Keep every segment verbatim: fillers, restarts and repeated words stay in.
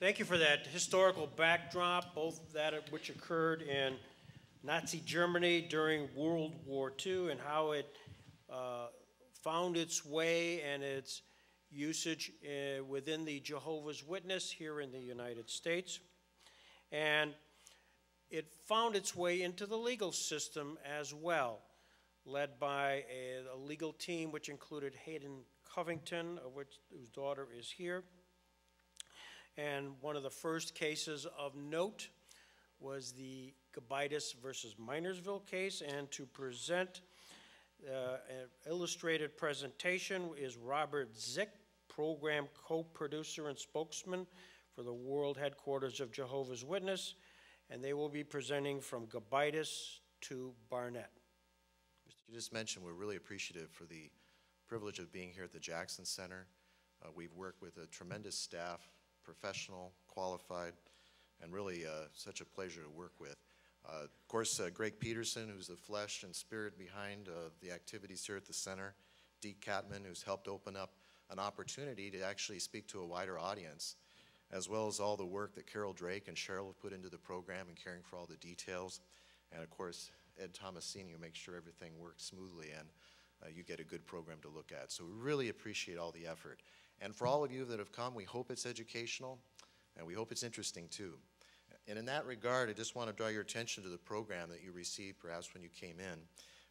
Thank you for that historical backdrop, both that which occurred in Nazi Germany during World War Two and how it uh, found its way and its usage uh, within the Jehovah's Witness here in the United States. And it found its way into the legal system as well, led by a, a legal team which included Hayden Covington, of which, whose daughter is here. And one of the first cases of note was the Gobitis versus Minersville case. And to present uh, an illustrated presentation is Robert Zick, program co-producer and spokesman for the World Headquarters of Jehovah's Witness. And they will be presenting from Gobitis to Barnette. You just mentioned we're really appreciative for the privilege of being here at the Jackson Center. Uh, we've worked with a tremendous staff, professional, qualified, and really uh, such a pleasure to work with. Uh, of course, uh, Greg Peterson, who's the flesh and spirit behind uh, the activities here at the center, Deke Kapman, who's helped open up an opportunity to actually speak to a wider audience, as well as all the work that Carol Drake and Cheryl have put into the program and caring for all the details. And of course, Ed Thomas Senior makes sure everything works smoothly and uh, you get a good program to look at. So we really appreciate all the effort. And for all of you that have come, we hope it's educational and we hope it's interesting too. And in that regard, I just want to draw your attention to the program that you received perhaps when you came in.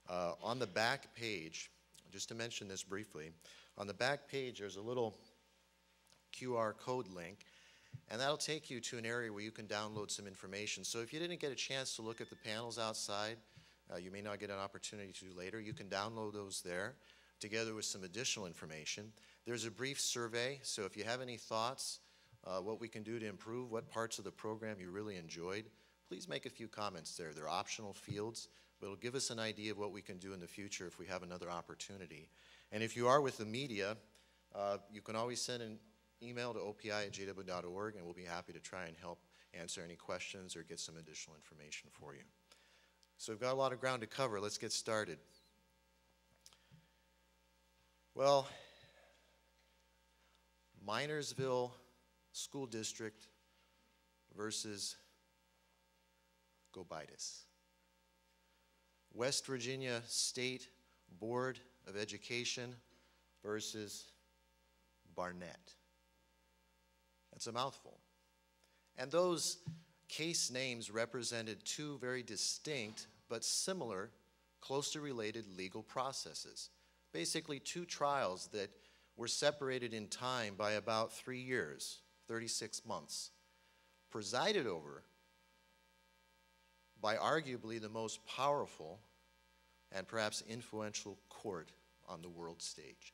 Uh, on the back page, just to mention this briefly, on the back page there's a little Q R code link, and that'll take you to an area where you can download some information. So if you didn't get a chance to look at the panels outside, uh, you may not get an opportunity to later, you can download those there, together with some additional information. There's a brief survey, so if you have any thoughts, uh, what we can do to improve, what parts of the program you really enjoyed, please make a few comments there. They're optional fields, but it'll give us an idea of what we can do in the future if we have another opportunity. And if you are with the media, uh, you can always send in email to O P I at J W dot org, and we'll be happy to try and help answer any questions or get some additional information for you. So we've got a lot of ground to cover. Let's get started. Well, Minersville School District versus Gobitis. West Virginia State Board of Education versus Barnette. That's a mouthful. And those case names represented two very distinct but similar, closely related legal processes. Basically two trials that were separated in time by about three years, thirty-six months, presided over by arguably the most powerful and perhaps influential court on the world stage.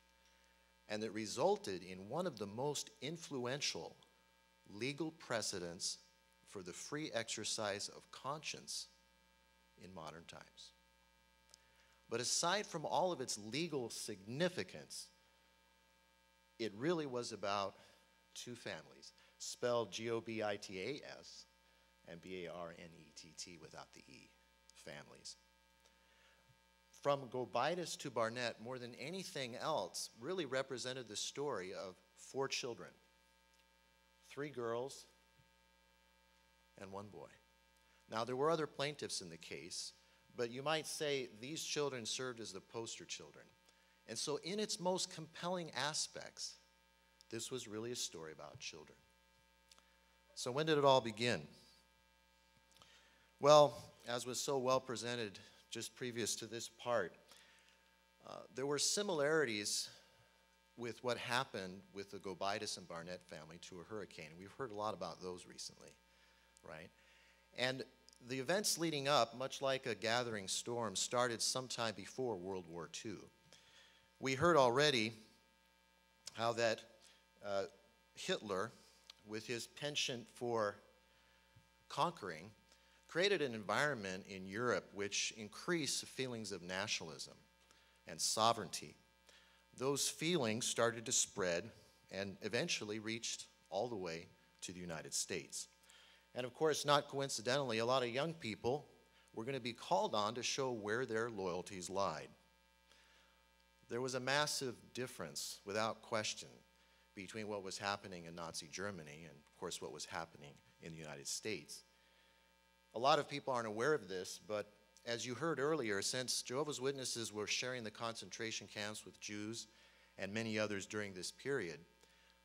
And that resulted in one of the most influential legal precedents for the free exercise of conscience in modern times. But aside from all of its legal significance, it really was about two families, spelled G O B I T A S and B A R N E T T without the E, families. From Gobitis to Barnette, more than anything else, really represented the story of four children, three girls and one boy. Now, there were other plaintiffs in the case, but you might say these children served as the poster children. And so in its most compelling aspects, this was really a story about children. So when did it all begin? Well, as was so well presented just previous to this part, uh, there were similarities with what happened with the Gobitis and Barnette family to a hurricane. We've heard a lot about those recently, right? And the events leading up, much like a gathering storm, started sometime before World War Two. We heard already how that uh, Hitler, with his penchant for conquering, created an environment in Europe which increased feelings of nationalism and sovereignty. Those feelings started to spread and eventually reached all the way to the United States. And of course, not coincidentally, a lot of young people were going to be called on to show where their loyalties lied. There was a massive difference, without question, between what was happening in Nazi Germany and, of course, what was happening in the United States. A lot of people aren't aware of this, but as you heard earlier, since Jehovah's Witnesses were sharing the concentration camps with Jews and many others during this period,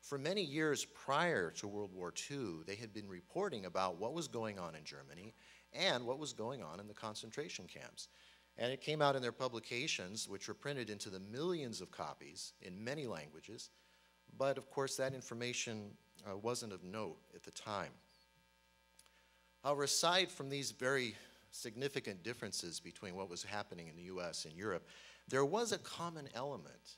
for many years prior to World War Two, they had been reporting about what was going on in Germany and what was going on in the concentration camps. And it came out in their publications, which were printed into the millions of copies in many languages. But of course, that information uh, wasn't of note at the time. However, aside from these very significant differences between what was happening in the U S and Europe, there was a common element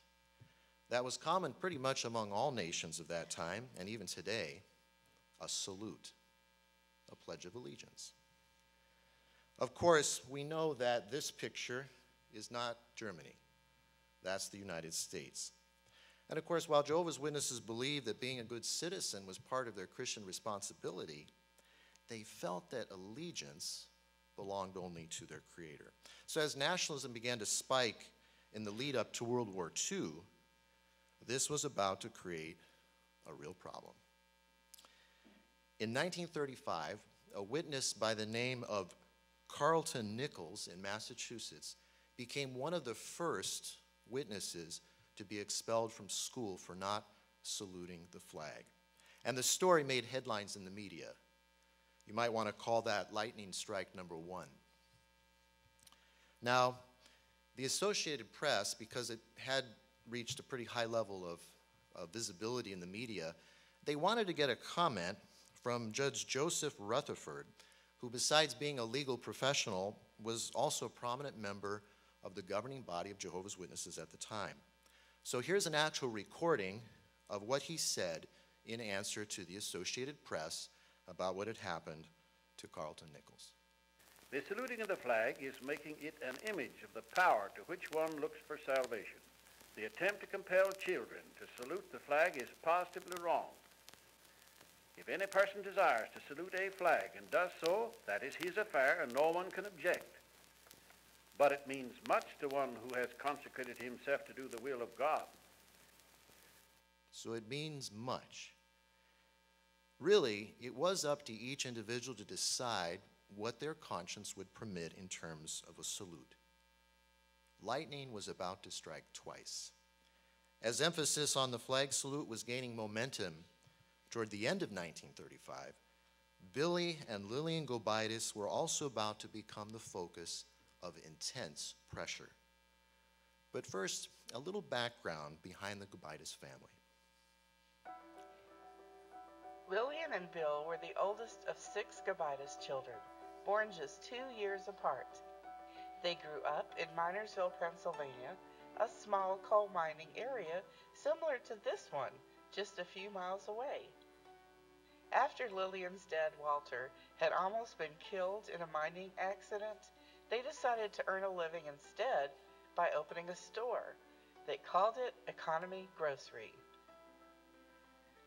that was common pretty much among all nations of that time, and even today, a salute, a Pledge of Allegiance. Of course, we know that this picture is not Germany. That's the United States. And of course, while Jehovah's Witnesses believed that being a good citizen was part of their Christian responsibility, they felt that allegiance belonged only to their Creator. So as nationalism began to spike in the lead up to World War Two, this was about to create a real problem. In nineteen thirty-five, a witness by the name of Carlton Nichols in Massachusetts became one of the first witnesses to be expelled from school for not saluting the flag. And the story made headlines in the media. You might want to call that lightning strike number one. Now, the Associated Press, because it had reached a pretty high level of, of visibility in the media, they wanted to get a comment from Judge Joseph Rutherford, who besides being a legal professional, was also a prominent member of the governing body of Jehovah's Witnesses at the time. So here's an actual recording of what he said in answer to the Associated Press about what had happened to Carlton Nichols. The saluting of the flag is making it an image of the power to which one looks for salvation. The attempt to compel children to salute the flag is positively wrong. If any person desires to salute a flag and does so, that is his affair and no one can object. But it means much to one who has consecrated himself to do the will of God. So it means much. Really, it was up to each individual to decide what their conscience would permit in terms of a salute. Lightning was about to strike twice. As emphasis on the flag salute was gaining momentum toward the end of nineteen thirty-five, Billy and Lillian Gobitis were also about to become the focus of intense pressure. But first, a little background behind the Gobitis family. Lillian and Bill were the oldest of six Gobitis children, born just two years apart. They grew up in Minersville, Pennsylvania, a small coal mining area similar to this one, just a few miles away. After Lillian's dad, Walter, had almost been killed in a mining accident, they decided to earn a living instead by opening a store. They called it Economy Grocery.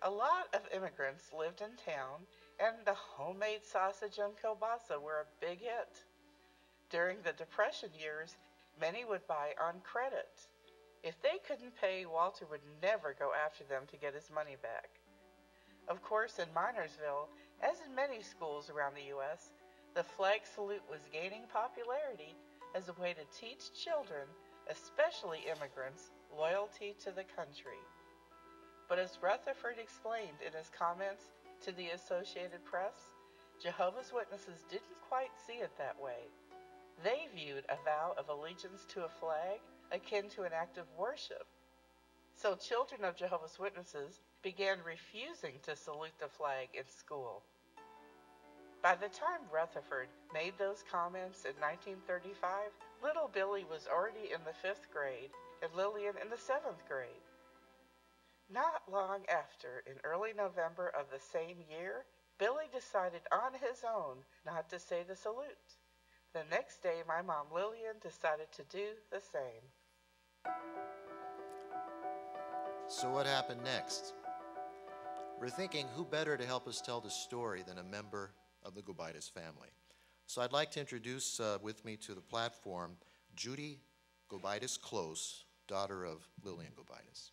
A lot of immigrants lived in town, and the homemade sausage and kielbasa were a big hit. During the Depression years, many would buy on credit. If they couldn't pay, Walter would never go after them to get his money back. Of course, in Minersville, as in many schools around the U S, the flag salute was gaining popularity as a way to teach children, especially immigrants, loyalty to the country. But as Rutherford explained in his comments to the Associated Press, Jehovah's Witnesses didn't quite see it that way. They viewed a vow of allegiance to a flag akin to an act of worship. So children of Jehovah's Witnesses began refusing to salute the flag in school. By the time Rutherford made those comments in nineteen thirty-five, little Billy was already in the fifth grade and Lillian in the seventh grade. Not long after, in early November of the same year, Billy decided on his own not to say the salute. The next day, my mom Lillian decided to do the same. So what happened next? We're thinking, who better to help us tell the story than a member of the Gobitis family. So I'd like to introduce uh, with me to the platform Judy Gobitis Close, daughter of Lillian Gobitis.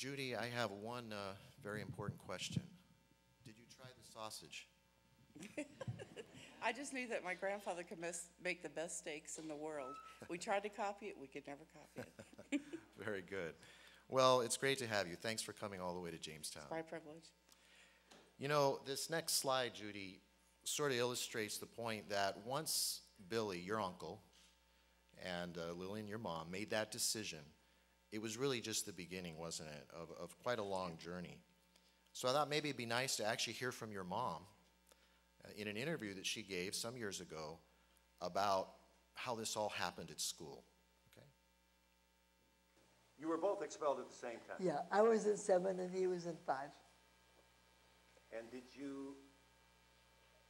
Judy, I have one uh, very important question. Did you try the sausage? I just knew that my grandfather could make the best steaks in the world. We tried to copy it. We could never copy it. Very good. Well, it's great to have you. Thanks for coming all the way to Jamestown. It's my privilege. You know, this next slide, Judy, sort of illustrates the point that once Billy, your uncle, and uh, Lillian, your mom, made that decision, it was really just the beginning, wasn't it, of, of quite a long journey. So I thought maybe it'd be nice to actually hear from your mom in an interview that she gave some years ago about how this all happened at school. Okay. You were both expelled at the same time. Yeah, I was in seven and he was in five. And did you,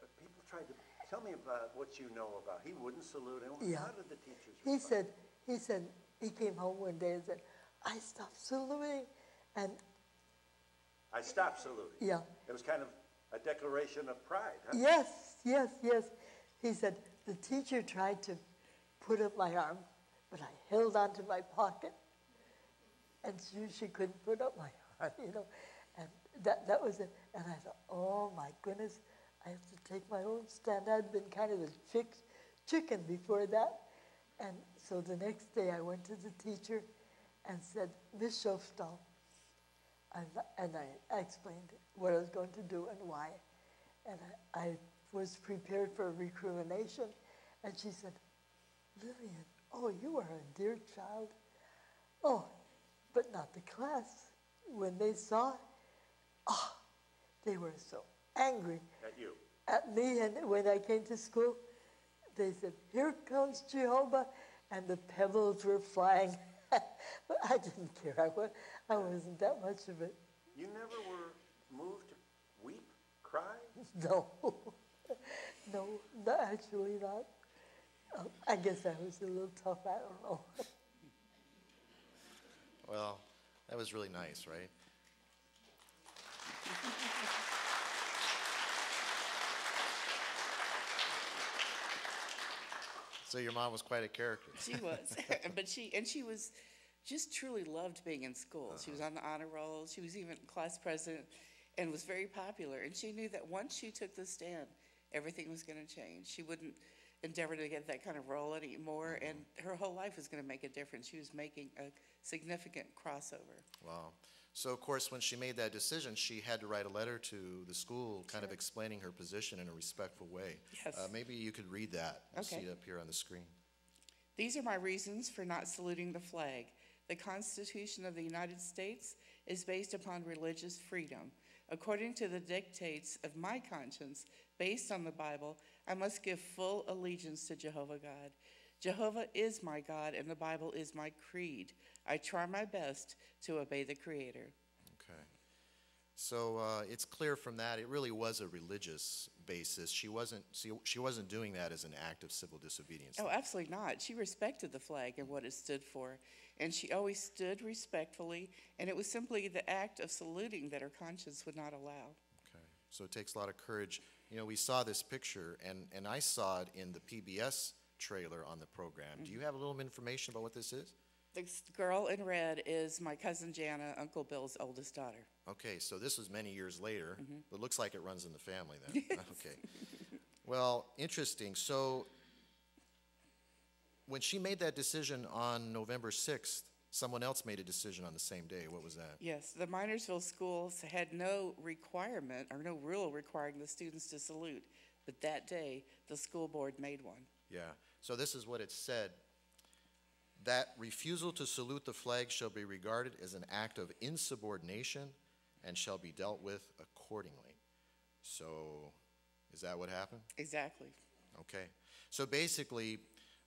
uh, people tried to, tell me about what you know about, he wouldn't salute him. Yeah. How did the teachers respond? He said, he said, he came home one day and said, I stopped saluting and. I stopped saluting. Yeah. It was kind of a declaration of pride, huh? Yes, yes, yes. He said, the teacher tried to put up my arm, but I held onto my pocket, and she, she couldn't put up my arm, you know. And that, that was it. And I thought, oh, my goodness, I have to take my own stand. I'd been kind of a chick, chicken before that. And so the next day, I went to the teacher and said, Miss Schofstall, and, and I explained what I was going to do and why. And I, I was prepared for a recrimination. And she said, Lillian, oh, you are a dear child. Oh, but not the class. When they saw, oh, they were so angry. At you. At me. And when I came to school, they said, here comes Jehovah. And the pebbles were flying. But I didn't care. I was, I wasn't that much of it. You never were moved to weep, cry? No. No, no, actually not. Um, I guess I was a little tough. I don't know. Well, that was really nice, right? So your mom was quite a character. She was. But she, and she was... just truly loved being in school. Uh-huh. She was on the honor roll. She was even class president and was very popular. And she knew that once she took the stand, everything was going to change. She wouldn't endeavor to get that kind of role anymore. Mm-hmm. And her whole life was going to make a difference. She was making a significant crossover. Wow. So, of course, when she made that decision, she had to write a letter to the school kind sure. of explaining her position in a respectful way. Yes. Uh, maybe you could read that. We'll okay. see it up here on the screen. These are my reasons for not saluting the flag. The Constitution of the United States is based upon religious freedom. According to the dictates of my conscience, based on the Bible, I must give full allegiance to Jehovah God. Jehovah is my God, and the Bible is my creed. I try my best to obey the Creator. Okay. So uh, it's clear from that it really was a religious basis. She wasn't, she, she wasn't doing that as an act of civil disobedience. Oh, absolutely not. She respected the flag and what it stood for. And she always stood respectfully, and it was simply the act of saluting that her conscience would not allow. Okay, so it takes a lot of courage. You know, we saw this picture, and, and I saw it in the P B S trailer on the program. Mm-hmm. Do you have a little information about what this is? This girl in red is my cousin Jana, Uncle Bill's oldest daughter. Okay, so this was many years later. Mm-hmm. It looks like it runs in the family then. Yes. Okay. Well, interesting. So... when she made that decision on November sixth, someone else made a decision on the same day. What was that? Yes, the Minersville schools had no requirement or no rule requiring the students to salute, but that day the school board made one. Yeah, so this is what it said. That refusal to salute the flag shall be regarded as an act of insubordination and shall be dealt with accordingly. So is that what happened? Exactly. Okay, so basically,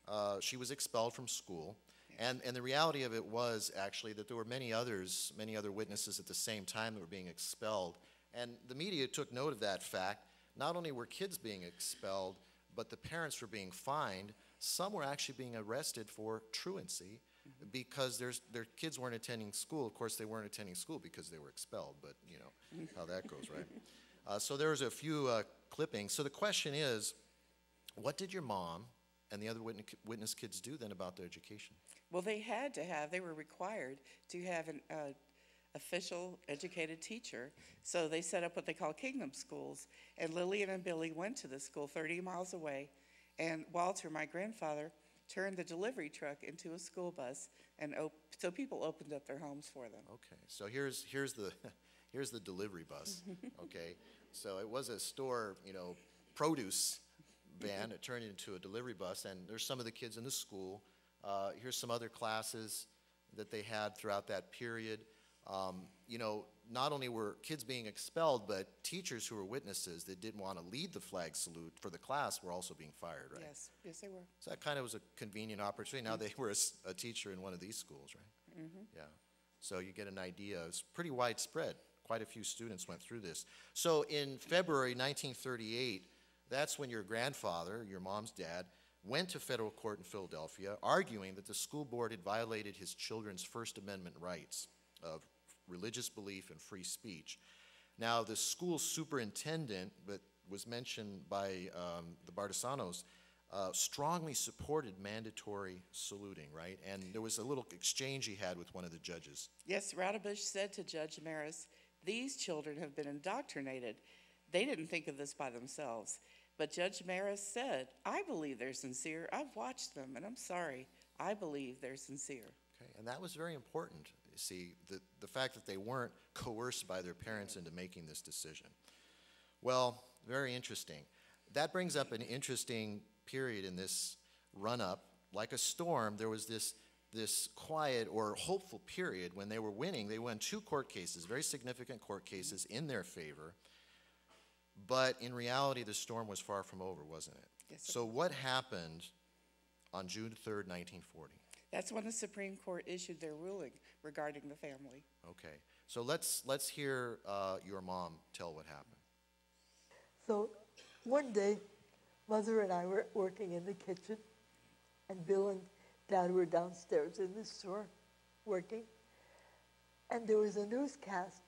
Uh, she was expelled from school, and, and the reality of it was actually that there were many others, many other witnesses at the same time that were being expelled, and the media took note of that fact. Not only were kids being expelled, but the parents were being fined. Some were actually being arrested for truancy because there's, their kids weren't attending school. Of course, they weren't attending school because they were expelled, but you know how that goes, right? Uh, so there was a few uh, clippings. So the question is, what did your mom and the other witness kids do then about their education? Well, they had to have, they were required to have an, uh, official educated teacher. So they set up what they call Kingdom Schools. And Lillian and Billy went to the school thirty miles away. And Walter, my grandfather, turned the delivery truck into a school bus. And op so people opened up their homes for them. Okay, so here's, here's, the, here's the delivery bus, okay? So it was a store, you know, produce van. It turned into a delivery bus. And there's some of the kids in the school. Uh, here's some other classes that they had throughout that period. Um, you know, not only were kids being expelled, but teachers who were witnesses that didn't want to lead the flag salute for the class were also being fired, right? Yes, yes they were. So that kind of was a convenient opportunity. Now mm-hmm. they were a, a teacher in one of these schools, right? Mm-hmm. Yeah. So you get an idea. It's pretty widespread. Quite a few students went through this. So in February nineteen thirty-eight, that's when your grandfather, your mom's dad, went to federal court in Philadelphia, arguing that the school board had violated his children's First Amendment rights of religious belief and free speech. Now, the school superintendent that was mentioned by um, the Bartesanos uh, strongly supported mandatory saluting, right? And there was a little exchange he had with one of the judges. Yes, Radebush said to Judge Maris, "These children have been indoctrinated. They didn't think of this by themselves." But Judge Maris said, "I believe they're sincere. I've watched them, and I'm sorry. I believe they're sincere." Okay, and that was very important, you see, the, the fact that they weren't coerced by their parents into making this decision. Well, very interesting. That brings up an interesting period in this run-up. Like a storm, there was this, this quiet or hopeful period when they were winning. They won two court cases, very significant court cases in their favor. But in reality, the storm was far from over, wasn't it? Yes, sir. So what happened on June third, nineteen forty? That's when the Supreme Court issued their ruling regarding the family. Okay. So let's, let's hear uh, your mom tell what happened. So one day, Mother and I were working in the kitchen, and Bill and Dad were downstairs in the store working. And there was a newscast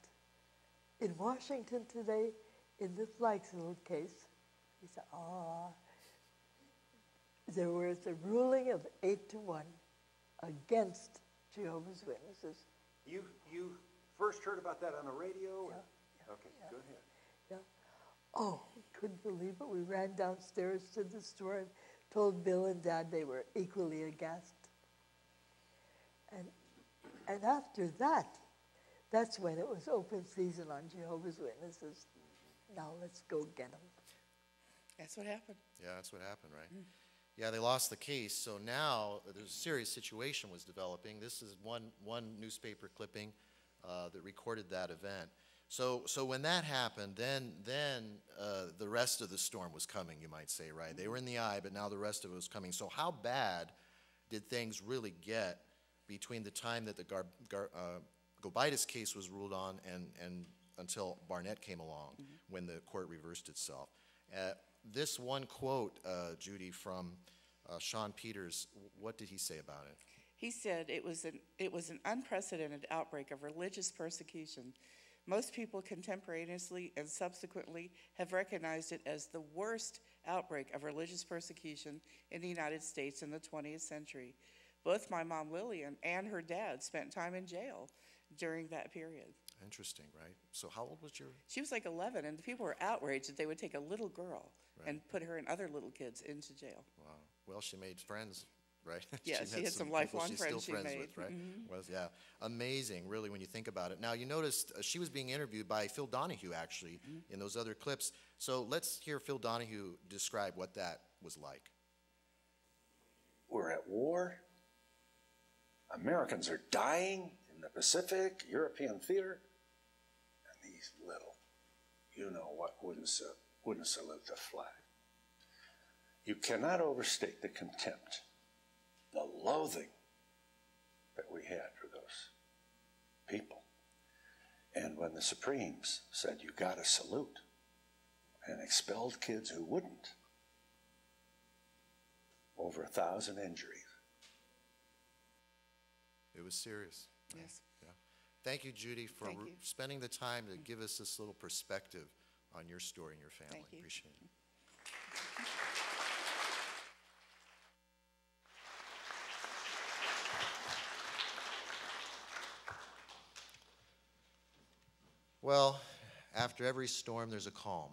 in Washington today in the flag salute case. He said, ah, there was a ruling of eight to one against Jehovah's Witnesses. You you first heard about that on the radio? Yeah, yeah, okay, yeah, go ahead. Yeah. Oh, we couldn't believe it. We ran downstairs to the store and told Bill and Dad they were equally aghast. And, and after that, that's when it was open season on Jehovah's Witnesses. Now let's go get them. That's what happened. Yeah, that's what happened, right? Mm. Yeah, they lost the case. So now there's a serious situation was developing. This is one, one newspaper clipping uh, that recorded that event. So, so when that happened, then, then uh, the rest of the storm was coming, you might say, right? Mm-hmm. They were in the eye, but now the rest of it was coming. So how bad did things really get between the time that the Gar Gar uh, Gobitis case was ruled on and, and until Barnette came along, mm-hmm. when the court reversed itself? Uh, this one quote, uh, Judy, from uh, Sean Peters, what did he say about it? He said, it was, an, it was an unprecedented outbreak of religious persecution. Most people contemporaneously and subsequently have recognized it as the worst outbreak of religious persecution in the United States in the twentieth century. Both my mom, Lillian, and her dad spent time in jail during that period. Interesting, right? So how old was your... She was like eleven, and the people were outraged that they would take a little girl, right, and put her and other little kids into jail. Wow. Well, she made friends, right? Yeah, she, she had some, some lifelong she's friends still friends she made. With, right? Mm-hmm. Was, yeah. Amazing, really, when you think about it. Now, you noticed uh, she was being interviewed by Phil Donahue, actually, mm-hmm. in those other clips. So let's hear Phil Donahue describe what that was like. We're at war. Americans are dying in the Pacific, European theater. These little, you know what, wouldn't, uh, wouldn't salute the flag. You cannot overstate the contempt, the loathing that we had for those people. And when the Supremes said, you gotta salute, and expelled kids who wouldn't, over a thousand injuries. It was serious. Yes. Thank you, Judy, for you. spending the time to give us this little perspective on your story and your family. You. Appreciate it. Well, after every storm, there's a calm.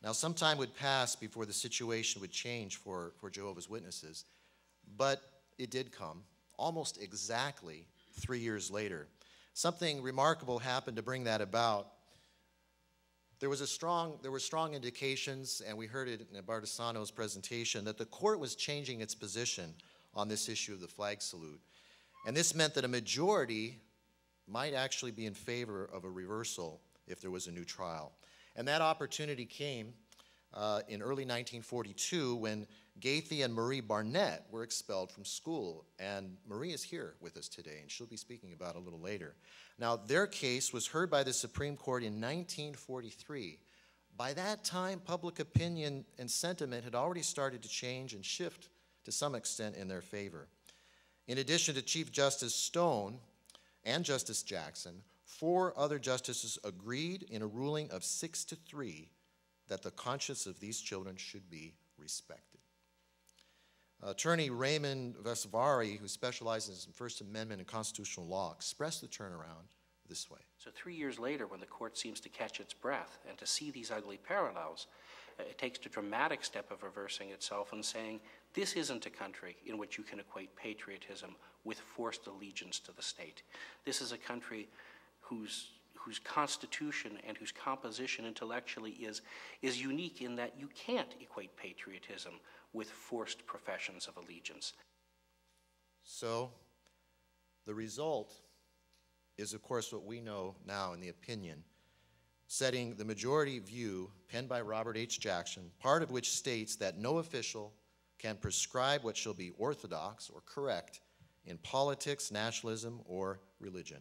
Now, some time would pass before the situation would change for, for Jehovah's Witnesses, but it did come. Almost exactly three years later, something remarkable happened to bring that about. There was a strong, there were strong indications, and we heard it in Bartesanos' presentation, that the court was changing its position on this issue of the flag salute. And this meant that a majority might actually be in favor of a reversal if there was a new trial. And that opportunity came uh, in early nineteen forty-two when Gathie and Marie Barnette were expelled from school. And Marie is here with us today, and she'll be speaking about it a little later. Now, their case was heard by the Supreme Court in nineteen forty-three. By that time, public opinion and sentiment had already started to change and shift to some extent in their favor. In addition to Chief Justice Stone and Justice Jackson, four other justices agreed in a ruling of six to three that the conscience of these children should be respected. Attorney Raymond Vasvari, who specializes in First Amendment and constitutional law, expressed the turnaround this way. So three years later, when the court seems to catch its breath and to see these ugly parallels, it takes the dramatic step of reversing itself and saying, this isn't a country in which you can equate patriotism with forced allegiance to the state. This is a country whose, whose constitution and whose composition intellectually is, is unique in that you can't equate patriotism with forced professions of allegiance. So the result is, of course, what we know now in the opinion, setting the majority view penned by Robert H. Jackson, part of which states that no official can prescribe what shall be orthodox or correct in politics, nationalism, or religion.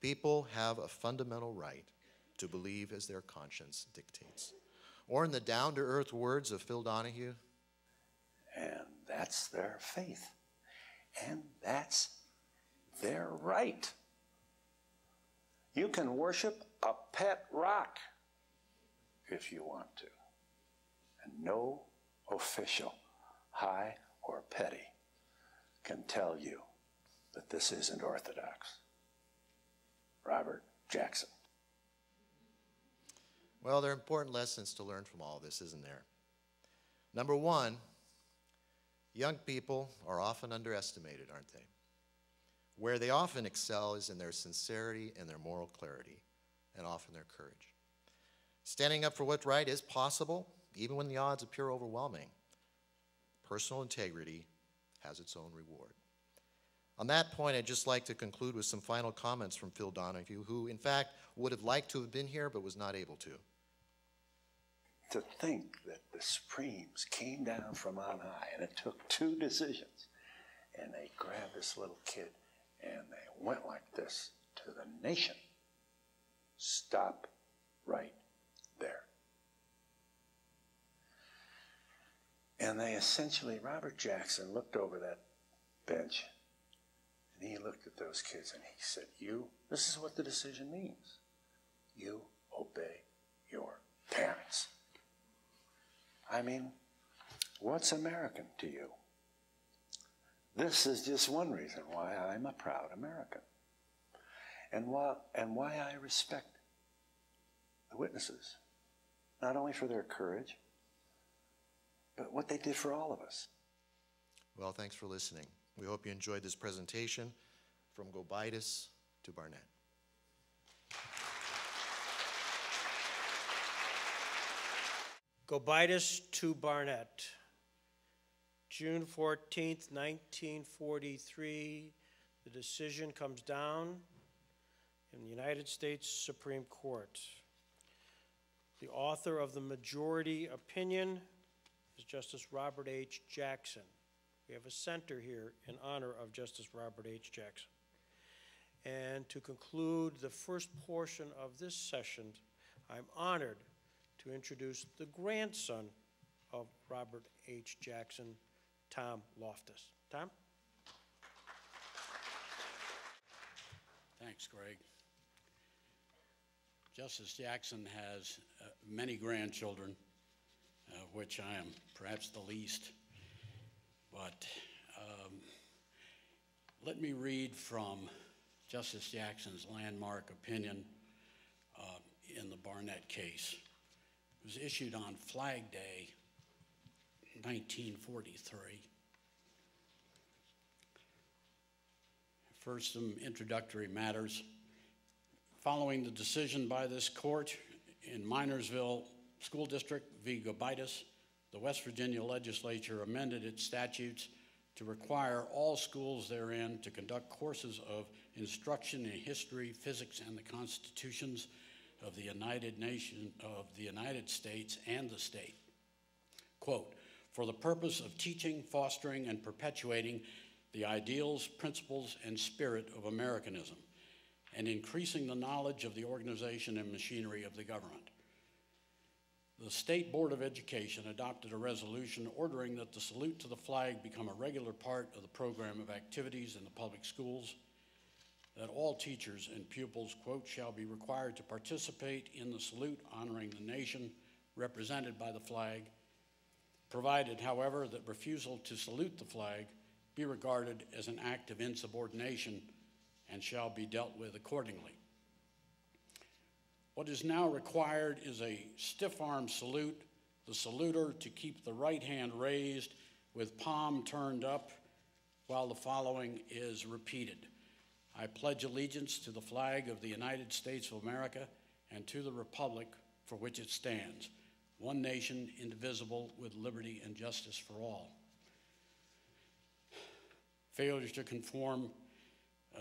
People have a fundamental right to believe as their conscience dictates. Or in the down-to-earth words of Phil Donahue, and that's their faith, and that's their right. You can worship a pet rock if you want to, and no official, high or petty, can tell you that this isn't orthodox. Robert Jackson. Well, there are important lessons to learn from all this, isn't there? Number one, young people are often underestimated, aren't they? Where they often excel is in their sincerity and their moral clarity, and often their courage. Standing up for what's right is possible, even when the odds appear overwhelming. Personal integrity has its own reward. On that point, I'd just like to conclude with some final comments from Phil Donahue, who, in fact, would have liked to have been here but was not able to. To think that the Supremes came down from on high, and it took two decisions, and they grabbed this little kid, and they went like this to the nation. Stop right there. And they essentially, Robert Jackson looked over that bench, and he looked at those kids and he said, you, this is what the decision means. You obey your parents. I mean, what's American to you? This is just one reason why I'm a proud American. And why, and why I respect the witnesses, not only for their courage, but what they did for all of us. Well, thanks for listening. We hope you enjoyed this presentation from Gobitis to Barnette. Gobitis to Barnette, June fourteenth, nineteen forty-three. The decision comes down in the United States Supreme Court. The author of the majority opinion is Justice Robert H. Jackson. We have a center here in honor of Justice Robert H. Jackson. And to conclude the first portion of this session, I'm honored to introduce the grandson of Robert H. Jackson, Tom Loftus. Tom? Thanks, Greg. Justice Jackson has uh, many grandchildren, uh, which I am perhaps the least. But um, let me read from Justice Jackson's landmark opinion in the Barnette case. It was issued on Flag Day, nineteen forty-three. First, some introductory matters. Following the decision by this court in Minersville School District v. Gobitis, the West Virginia legislature amended its statutes to require all schools therein to conduct courses of instruction in history, physics, and the constitutions of the United Nation, of the United States and the state. Quote, for the purpose of teaching, fostering, and perpetuating the ideals, principles, and spirit of Americanism, and increasing the knowledge of the organization and machinery of the government. The State Board of Education adopted a resolution ordering that the salute to the flag become a regular part of the program of activities in the public schools, that all teachers and pupils, quote, shall be required to participate in the salute honoring the nation represented by the flag, provided, however, that refusal to salute the flag be regarded as an act of insubordination and shall be dealt with accordingly. What is now required is a stiff-arm salute, the saluter to keep the right hand raised with palm turned up while the following is repeated. I pledge allegiance to the flag of the United States of America and to the republic for which it stands, one nation indivisible with liberty and justice for all. Failure to conform uh,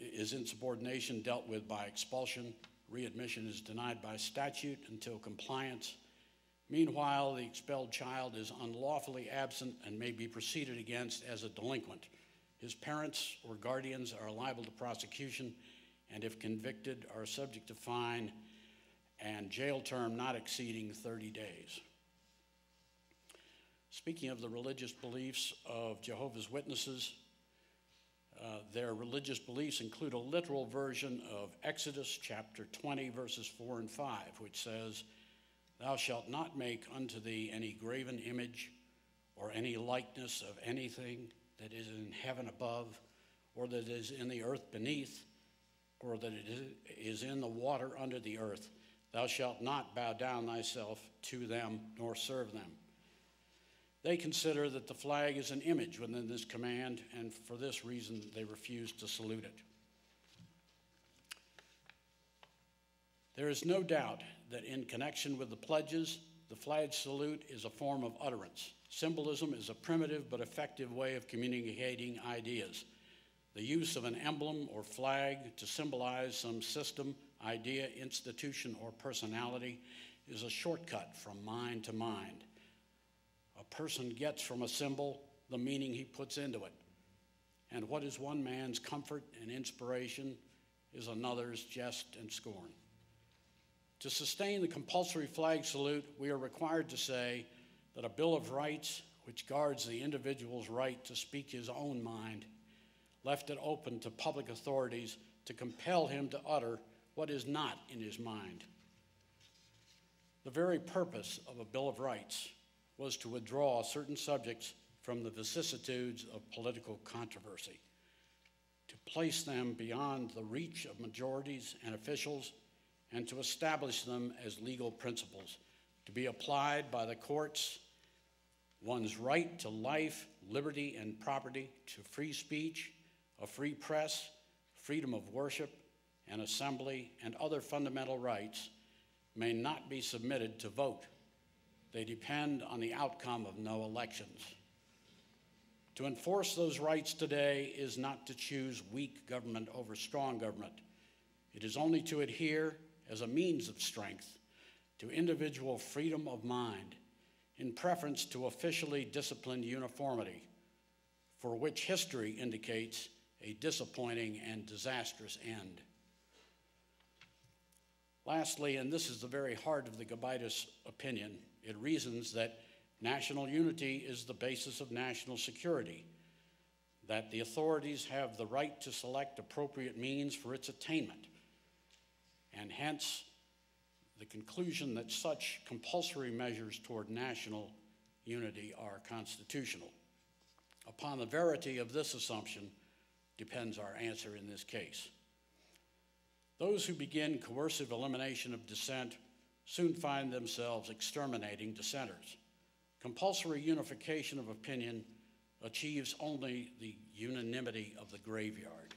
is insubordination dealt with by expulsion. Readmission is denied by statute until compliance. Meanwhile, the expelled child is unlawfully absent and may be proceeded against as a delinquent. His parents or guardians are liable to prosecution, and if convicted, are subject to fine and jail term not exceeding thirty days. Speaking of the religious beliefs of Jehovah's Witnesses, Uh, their religious beliefs include a literal version of Exodus chapter twenty, verses four and five, which says, thou shalt not make unto thee any graven image or any likeness of anything that is in heaven above, or that is in the earth beneath, or that it is in the water under the earth. Thou shalt not bow down thyself to them nor serve them. They consider that the flag is an image within this command, and for this reason, they refuse to salute it. There is no doubt that in connection with the pledges, the flag salute is a form of utterance. Symbolism is a primitive but effective way of communicating ideas. The use of an emblem or flag to symbolize some system, idea, institution, or personality is a shortcut from mind to mind. A person gets from a symbol the meaning he puts into it. And what is one man's comfort and inspiration is another's jest and scorn. To sustain the compulsory flag salute, we are required to say that a Bill of Rights, which guards the individual's right to speak his own mind, left it open to public authorities to compel him to utter what is not in his mind. The very purpose of a Bill of Rights was to withdraw certain subjects from the vicissitudes of political controversy, to place them beyond the reach of majorities and officials, and to establish them as legal principles, to be applied by the courts. One's right to life, liberty, and property, to free speech, a free press, freedom of worship and assembly, and other fundamental rights may not be submitted to vote. They depend on the outcome of no elections. To enforce those rights today is not to choose weak government over strong government. It is only to adhere, as a means of strength, to individual freedom of mind in preference to officially disciplined uniformity, for which history indicates a disappointing and disastrous end. Lastly, and this is the very heart of the Gobitis opinion, it reasons that national unity is the basis of national security, that the authorities have the right to select appropriate means for its attainment, and hence the conclusion that such compulsory measures toward national unity are constitutional. Upon the verity of this assumption depends our answer in this case. Those who begin coercive elimination of dissent soon find themselves exterminating dissenters. Compulsory unification of opinion achieves only the unanimity of the graveyard.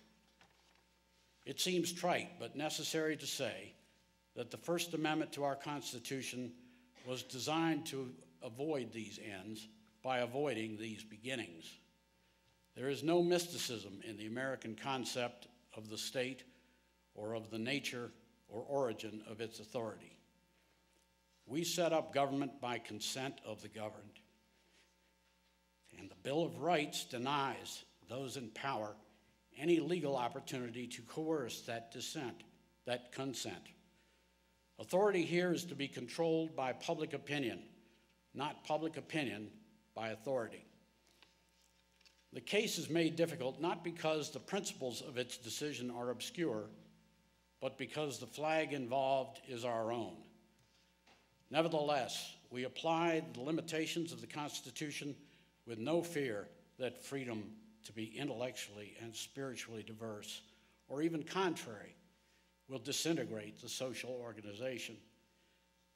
It seems trite but necessary to say that the First Amendment to our Constitution was designed to avoid these ends by avoiding these beginnings. There is no mysticism in the American concept of the state or of the nature or origin of its authority. We set up government by consent of the governed, and the Bill of Rights denies those in power any legal opportunity to coerce that dissent, that consent. Authority here is to be controlled by public opinion, not public opinion by authority. The case is made difficult not because the principles of its decision are obscure, but because the flag involved is our own. Nevertheless, we applied the limitations of the Constitution with no fear that freedom to be intellectually and spiritually diverse, or even contrary, will disintegrate the social organization.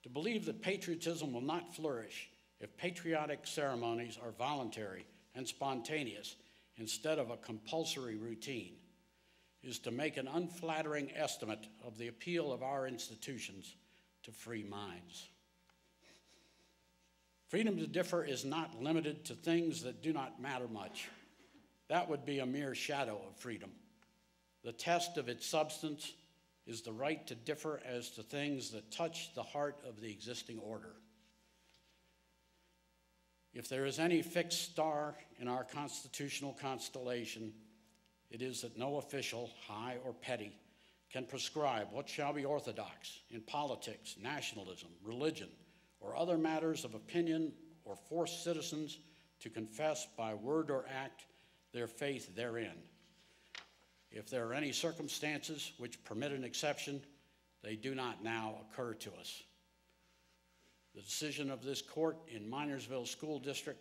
To believe that patriotism will not flourish if patriotic ceremonies are voluntary and spontaneous instead of a compulsory routine is to make an unflattering estimate of the appeal of our institutions to free minds. Freedom to differ is not limited to things that do not matter much. That would be a mere shadow of freedom. The test of its substance is the right to differ as to things that touch the heart of the existing order. If there is any fixed star in our constitutional constellation, it is that no official, high or petty, can prescribe what shall be orthodox in politics, nationalism, religion, or other matters of opinion, or force citizens to confess by word or act their faith therein. If there are any circumstances which permit an exception, they do not now occur to us. The decision of this court in Minersville School District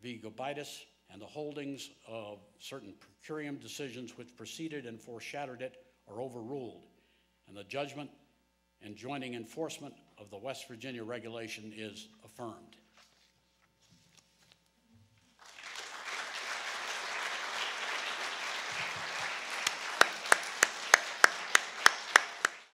v. Gobitis and the holdings of certain per curiam decisions which preceded and foreshadowed it are overruled, and the judgment and joining enforcement of the West Virginia regulation is affirmed.